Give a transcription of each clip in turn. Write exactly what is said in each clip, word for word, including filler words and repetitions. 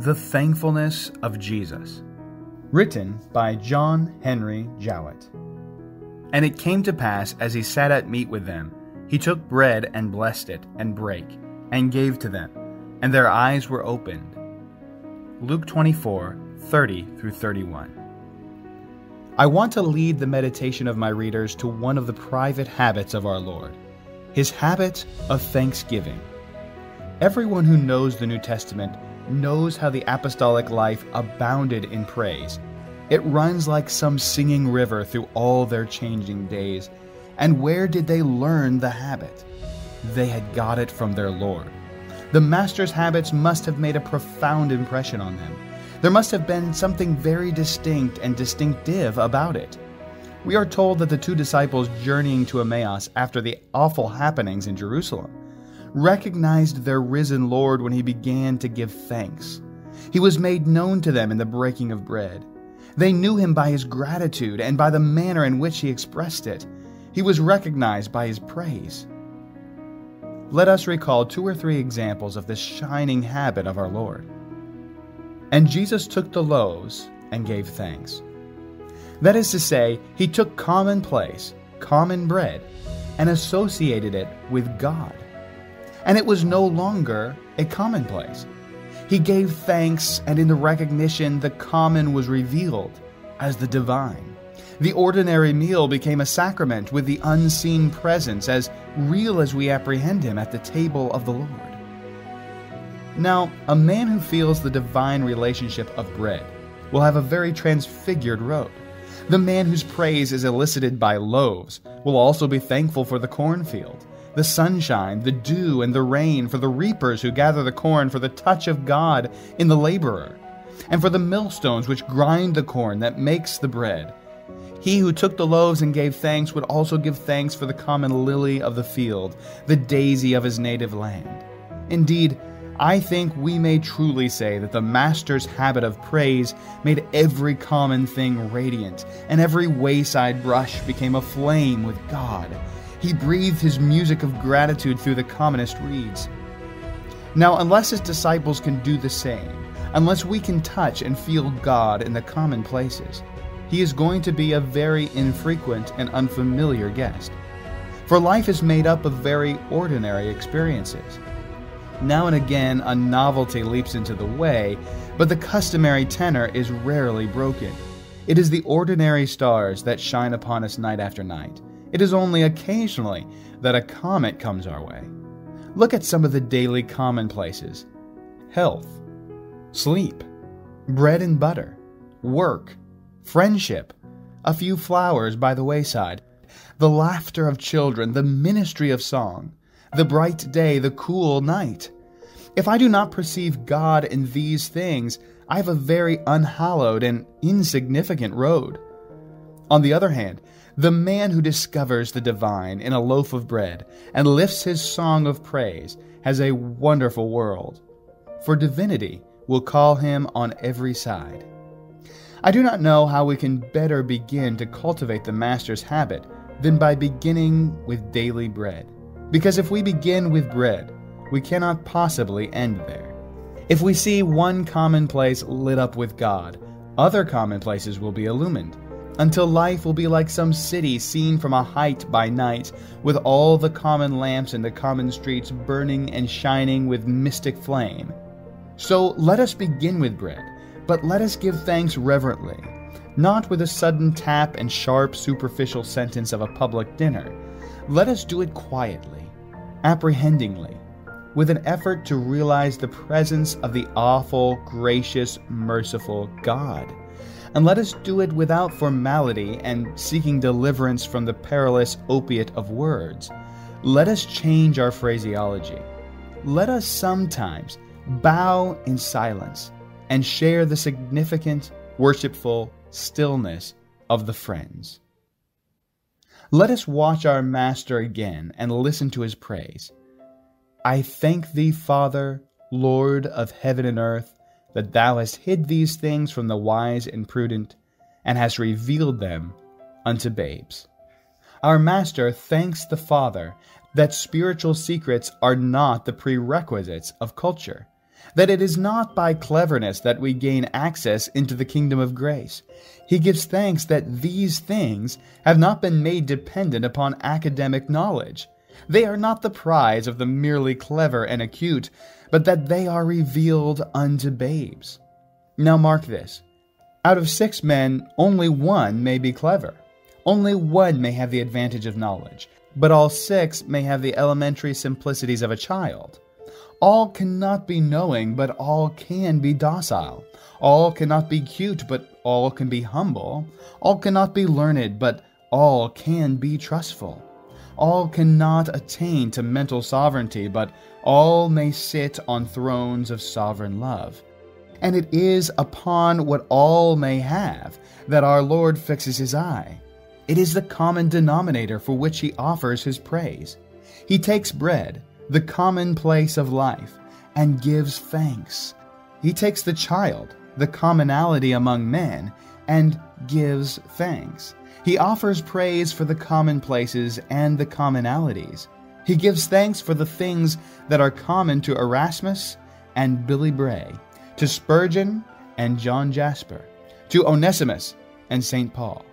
The Thankfulness of Jesus, written by John Henry Jowett. And it came to pass, as he sat at meat with them, he took bread and blessed it, and brake, and gave to them, and their eyes were opened. Luke twenty-four, thirty through thirty-one. I want to lead the meditation of my readers to one of the private habits of our Lord, his habit of thanksgiving. Everyone who knows the New Testament knows how the apostolic life abounded in praise. It runs like some singing river through all their changing days. And where did they learn the habit? They had got it from their Lord. The Master's habits must have made a profound impression on them. There must have been something very distinct and distinctive about it. We are told that the two disciples journeying to Emmaus after the awful happenings in Jerusalem recognized their risen Lord when he began to give thanks. He was made known to them in the breaking of bread. They knew him by his gratitude and by the manner in which he expressed it. He was recognized by his praise. Let us recall two or three examples of this shining habit of our Lord. And Jesus took the loaves and gave thanks. That is to say, he took commonplace, common bread, and associated it with God. And it was no longer a commonplace. He gave thanks, and in the recognition, the common was revealed as the divine. The ordinary meal became a sacrament with the unseen presence, as real as we apprehend him at the table of the Lord. Now, a man who feels the divine relationship of bread will have a very transfigured road. The man whose praise is elicited by loaves will also be thankful for the cornfield, the sunshine, the dew, and the rain, for the reapers who gather the corn, for the touch of God in the laborer, and for the millstones which grind the corn that makes the bread. He who took the loaves and gave thanks would also give thanks for the common lily of the field, the daisy of his native land. Indeed, I think we may truly say that the Master's habit of praise made every common thing radiant, and every wayside brush became aflame with God. He breathed his music of gratitude through the commonest reeds. Now, unless his disciples can do the same, unless we can touch and feel God in the common places, he is going to be a very infrequent and unfamiliar guest. For life is made up of very ordinary experiences. Now and again, a novelty leaps into the way, but the customary tenor is rarely broken. It is the ordinary stars that shine upon us night after night. It is only occasionally that a comet comes our way. Look at some of the daily commonplaces: health, sleep, bread and butter, work, friendship, a few flowers by the wayside, the laughter of children, the ministry of song, the bright day, the cool night. If I do not perceive God in these things, I have a very unhallowed and insignificant road. On the other hand, the man who discovers the divine in a loaf of bread and lifts his song of praise has a wonderful world, for divinity will call him on every side. I do not know how we can better begin to cultivate the Master's habit than by beginning with daily bread, because if we begin with bread, we cannot possibly end there. If we see one commonplace lit up with God, other commonplaces will be illumined, until life will be like some city seen from a height by night, with all the common lamps in the common streets burning and shining with mystic flame. So let us begin with bread, but let us give thanks reverently, not with a sudden tap and sharp superficial sentence of a public dinner. Let us do it quietly, apprehendingly, with an effort to realize the presence of the awful, gracious, merciful God. And let us do it without formality and seeking deliverance from the perilous opiate of words. Let us change our phraseology. Let us sometimes bow in silence and share the significant, worshipful stillness of the friends. Let us watch our Master again and listen to his praise. I thank thee, Father, Lord of heaven and earth, that thou hast hid these things from the wise and prudent, and hast revealed them unto babes. Our Master thanks the Father that spiritual secrets are not the prerequisites of culture, that it is not by cleverness that we gain access into the kingdom of grace. He gives thanks that these things have not been made dependent upon academic knowledge. They are not the prize of the merely clever and acute, but that they are revealed unto babes. Now mark this. Out of six men, only one may be clever. Only one may have the advantage of knowledge, but all six may have the elementary simplicities of a child. All cannot be knowing, but all can be docile. All cannot be cute, but all can be humble. All cannot be learned, but all can be trustful. All cannot attain to mental sovereignty, but all may sit on thrones of sovereign love. And it is upon what all may have that our Lord fixes his eye. It is the common denominator for which he offers his praise. He takes bread, the commonplace of life, and gives thanks. He takes the child, the commonality among men, and gives thanks. He offers praise for the commonplaces and the commonalities. He gives thanks for the things that are common to Erasmus and Billy Bray, to Spurgeon and John Jasper, to Onesimus and Saint Paul.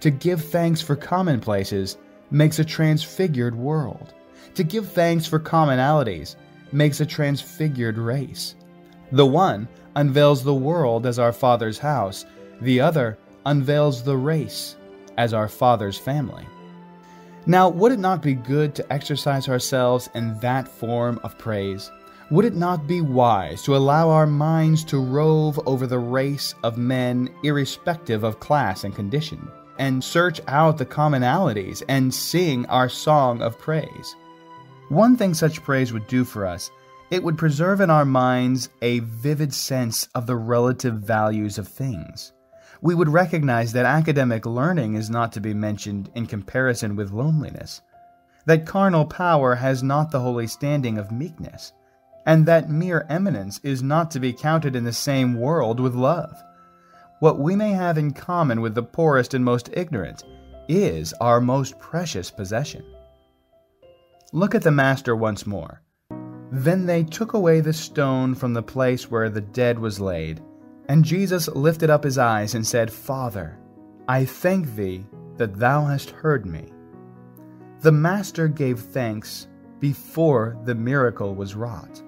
To give thanks for commonplaces makes a transfigured world. To give thanks for commonalities makes a transfigured race. The one unveils the world as our Father's house, the other unveils the race as our Father's family. Now, would it not be good to exercise ourselves in that form of praise? Would it not be wise to allow our minds to rove over the race of men irrespective of class and condition, and search out the commonalities and sing our song of praise? One thing such praise would do for us, it would preserve in our minds a vivid sense of the relative values of things. We would recognize that academic learning is not to be mentioned in comparison with loneliness, that carnal power has not the holy standing of meekness, and that mere eminence is not to be counted in the same world with love. What we may have in common with the poorest and most ignorant is our most precious possession. Look at the Master once more. Then they took away the stone from the place where the dead was laid, and Jesus lifted up his eyes and said, Father, I thank thee that thou hast heard me. The Master gave thanks before the miracle was wrought.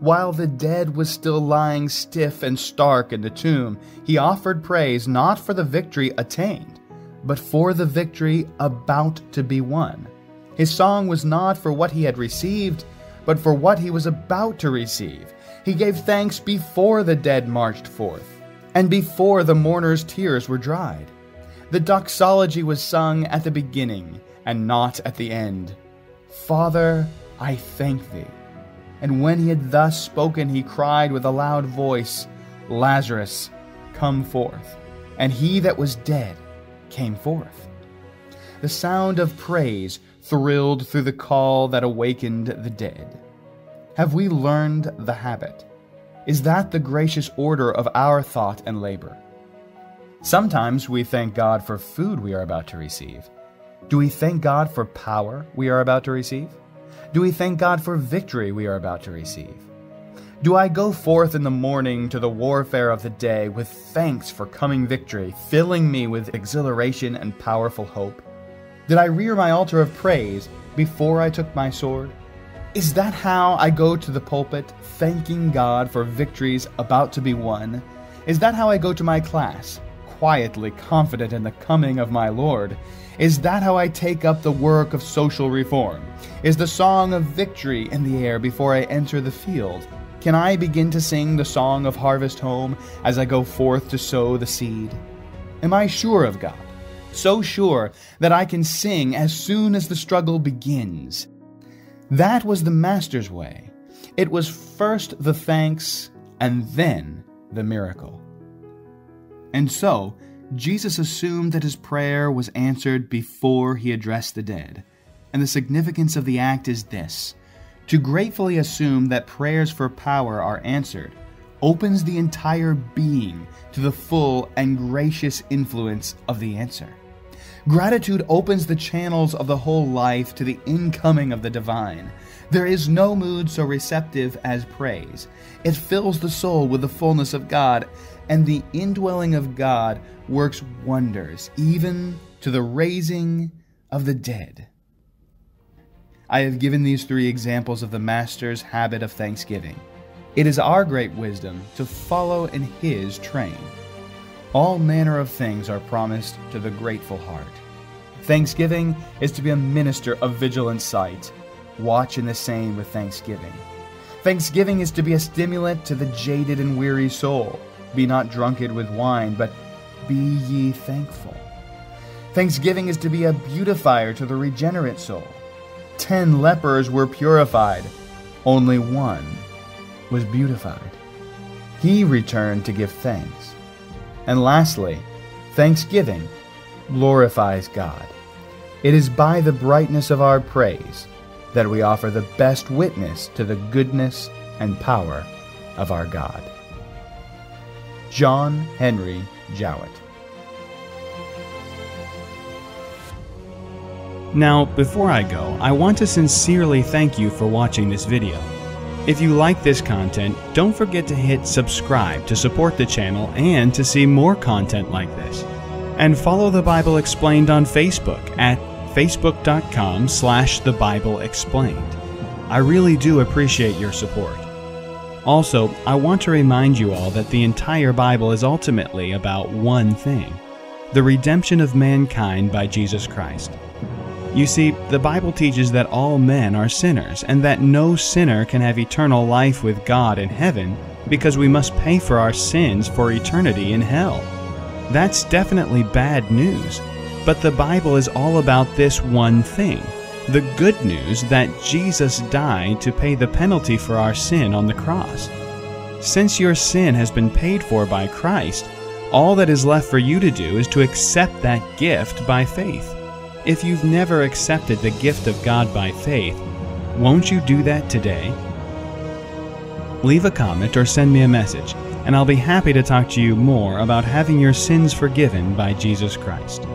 While the dead was still lying stiff and stark in the tomb, he offered praise not for the victory attained, but for the victory about to be won. His song was not for what he had received, but for what he was about to receive. He gave thanks before the dead marched forth, and before the mourners' tears were dried. The doxology was sung at the beginning, and not at the end. Father, I thank thee. And when he had thus spoken, he cried with a loud voice, Lazarus, come forth. And he that was dead came forth. The sound of praise thrilled through the call that awakened the dead. Have we learned the habit? Is that the gracious order of our thought and labor? Sometimes we thank God for food we are about to receive. Do we thank God for power we are about to receive? Do we thank God for victory we are about to receive? Do I go forth in the morning to the warfare of the day with thanks for coming victory, filling me with exhilaration and powerful hope? Did I rear my altar of praise before I took my sword? Is that how I go to the pulpit, thanking God for victories about to be won? Is that how I go to my class, quietly confident in the coming of my Lord? Is that how I take up the work of social reform? Is the song of victory in the air before I enter the field? Can I begin to sing the song of harvest home as I go forth to sow the seed? Am I sure of God? So sure that I can sing as soon as the struggle begins. That was the Master's way. It was first the thanks and then the miracle. And so, Jesus assumed that his prayer was answered before he addressed the dead. And the significance of the act is this: to gratefully assume that prayers for power are answered opens the entire being to the full and gracious influence of the answer. Gratitude opens the channels of the whole life to the incoming of the divine. There is no mood so receptive as praise. It fills the soul with the fullness of God, and the indwelling of God works wonders, even to the raising of the dead. I have given these three examples of the Master's habit of thanksgiving. It is our great wisdom to follow in his train. All manner of things are promised to the grateful heart. Thanksgiving is to be a minister of vigilant sight. Watch in the same with thanksgiving. Thanksgiving is to be a stimulant to the jaded and weary soul. Be not drunken with wine, but be ye thankful. Thanksgiving is to be a beautifier to the regenerate soul. Ten lepers were purified. Only one was beautified. He returned to give thanks. And lastly, thanksgiving glorifies God. It is by the brightness of our praise that we offer the best witness to the goodness and power of our God. John Henry Jowett. Now, before I go, I want to sincerely thank you for watching this video. If you like this content, don't forget to hit subscribe to support the channel and to see more content like this. And follow The Bible Explained on Facebook at facebook.com slash The Bible Explained. I really do appreciate your support. Also, I want to remind you all that the entire Bible is ultimately about one thing: the redemption of mankind by Jesus Christ. You see, the Bible teaches that all men are sinners and that no sinner can have eternal life with God in heaven, because we must pay for our sins for eternity in hell. That's definitely bad news, but the Bible is all about this one thing: the good news that Jesus died to pay the penalty for our sin on the cross. Since your sin has been paid for by Christ, all that is left for you to do is to accept that gift by faith. If you've never accepted the gift of God by faith, won't you do that today? Leave a comment or send me a message, and I'll be happy to talk to you more about having your sins forgiven by Jesus Christ.